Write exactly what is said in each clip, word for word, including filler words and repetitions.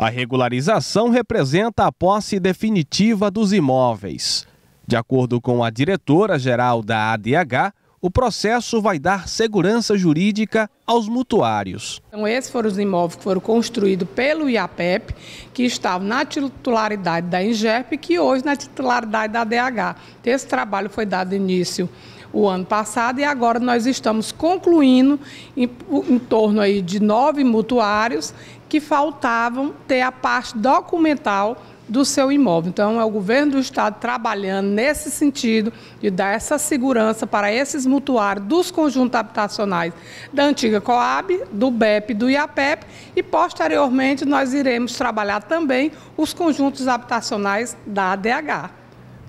A regularização representa a posse definitiva dos imóveis. De acordo com a diretora-geral da A D H, o processo vai dar segurança jurídica aos mutuários. Então, esses foram os imóveis que foram construídos pelo I A P E P, que estavam na titularidade da Ingep, que hoje na titularidade da A D H. Então, esse trabalho foi dado início o ano passado e agora nós estamos concluindo em, em torno aí de nove mutuários que faltavam ter a parte documental do seu imóvel. Então, é o governo do estado trabalhando nesse sentido de dar essa segurança para esses mutuários dos conjuntos habitacionais da antiga Coab, do B E P, do I A P E P e, posteriormente, nós iremos trabalhar também os conjuntos habitacionais da A D H.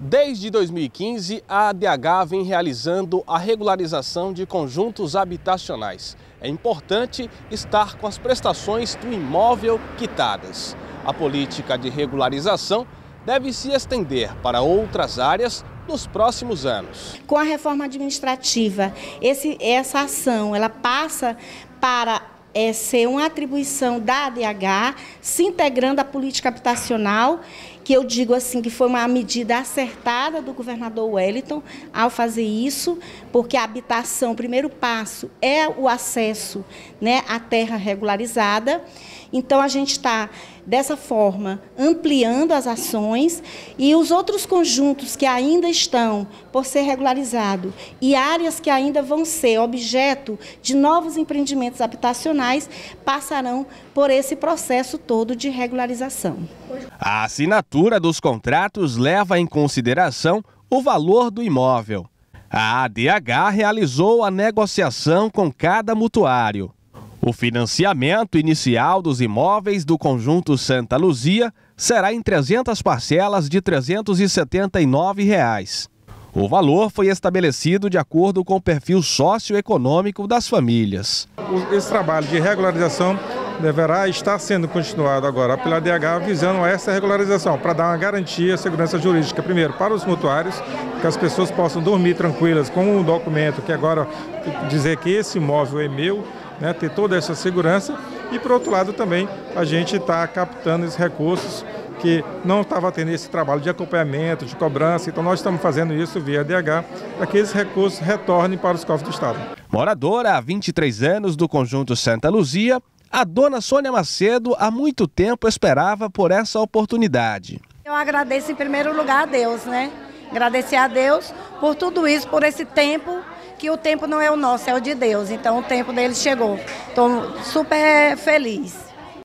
Desde dois mil e quinze, a A D H vem realizando a regularização de conjuntos habitacionais. É importante estar com as prestações do imóvel quitadas. A política de regularização deve se estender para outras áreas nos próximos anos. Com a reforma administrativa, esse, essa ação ela passa para é, ser uma atribuição da A D H, se integrando à política habitacional, que eu digo assim que foi uma medida acertada do governador Wellington ao fazer isso, porque a habitação, o primeiro passo é o acesso, né, à terra regularizada. Então, a gente está, dessa forma, ampliando as ações e os outros conjuntos que ainda estão por ser regularizados e áreas que ainda vão ser objeto de novos empreendimentos habitacionais passarão por esse processo todo de regularização. A assinatura dos contratos leva em consideração o valor do imóvel. A A D H realizou a negociação com cada mutuário. O financiamento inicial dos imóveis do Conjunto Santa Luzia será em trezentas parcelas de trezentos e setenta e nove reais. O valor foi estabelecido de acordo com o perfil socioeconômico das famílias. Esse trabalho de regularização deverá estar sendo continuado agora pela A D H visando a essa regularização, para dar uma garantia, segurança jurídica, primeiro, para os mutuários, que as pessoas possam dormir tranquilas com um documento que agora dizer que esse imóvel é meu, né, ter toda essa segurança e, por outro lado, também a gente está captando esses recursos que não estava tendo esse trabalho de acompanhamento, de cobrança. Então, nós estamos fazendo isso via A D H para que esses recursos retornem para os cofres do Estado. Moradora há vinte e três anos do Conjunto Santa Luzia, a dona Sônia Macedo há muito tempo esperava por essa oportunidade. Eu agradeço em primeiro lugar a Deus, né? Agradecer a Deus por tudo isso, por esse tempo, que o tempo não é o nosso, é o de Deus. Então o tempo dele chegou. Estou super feliz.